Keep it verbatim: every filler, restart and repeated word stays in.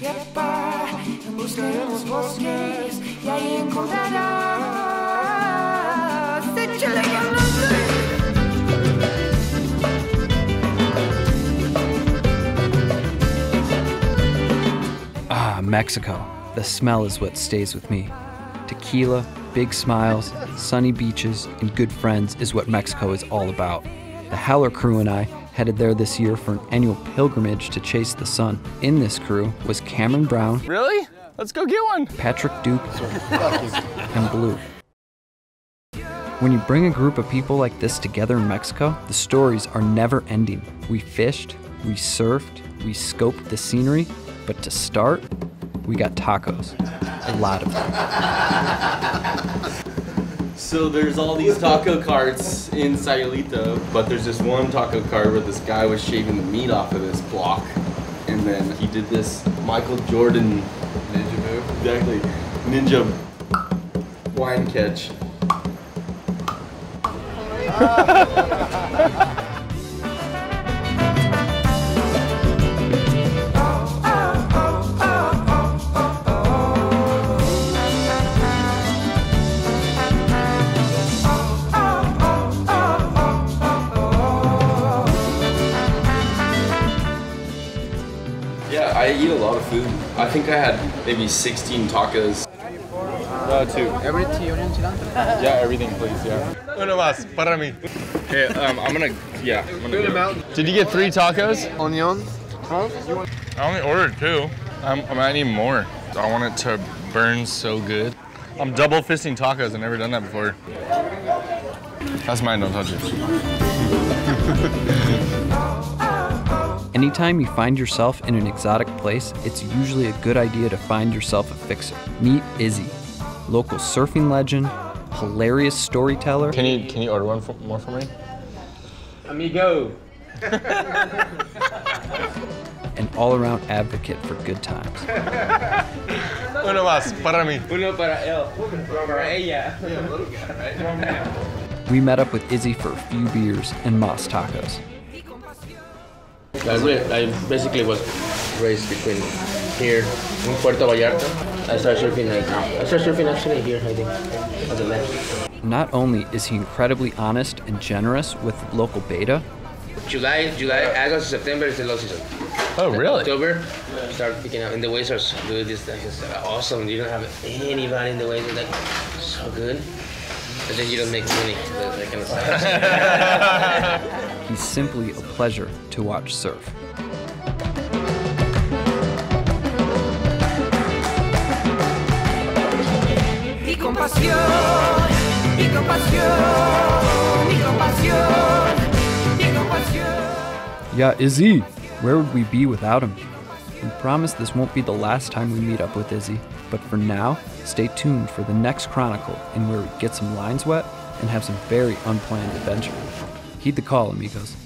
Yepa, en busca de los bosques, y ahí encontrarás échale ganas. Ah, Mexico. The smell is what stays with me. Tequila, big smiles, sunny beaches, and good friends is what Mexico is all about. The Howler crew and I headed there this year for an annual pilgrimage to chase the sun. In this crew was Kameron Brown. Really? Let's go get one. Patrick Duke and Blue. When you bring a group of people like this together in Mexico, the stories are never ending. We fished, we surfed, we scoped the scenery, but to start, we got tacos. A lot of them. So there's all these taco carts in Sayulito, but there's this one taco cart where this guy was shaving the meat off of this block. And then he did this Michael Jordan ninja move. Exactly. Ninja wine catch. I eat a lot of food. I think I had maybe sixteen tacos. Uh, two. Everything, onion, cilantro? Yeah, everything, please, yeah. Uno más, para mí. Hey, um, I'm gonna, yeah. I'm gonna go. Did you get three tacos? Onion. I only ordered two. I'm, I might need more. I want it to burn so good. I'm double fisting tacos. I've never done that before. That's mine, don't touch it. Anytime you find yourself in an exotic place, it's usually a good idea to find yourself a fixer. Meet Izzy, local surfing legend, hilarious storyteller. Can you can you order one for, more for me? Amigo. An all-around advocate for good times. Uno más para mí. Uno para él. Uno para ella. We met up with Izzy for a few beers and Moss tacos. I, really, I basically was raised between here in Puerto Vallarta. I started surfing like, I started surfing actually here, I think, on the left. Not only is he incredibly honest and generous with local beta. July, July, August, September is the low season. Oh, really? October, start picking up, and the waves are good. This thing is awesome. You don't have anybody in the waves. It's like so good. But then you don't make money. That kind of stuff. He's simply a pleasure to watch surf. Yeah, Izzy, where would we be without him? We promise this won't be the last time we meet up with Izzy, but for now, stay tuned for the next Chronicle in where we get some lines wet and have some very unplanned adventure. Heed the call, amigos.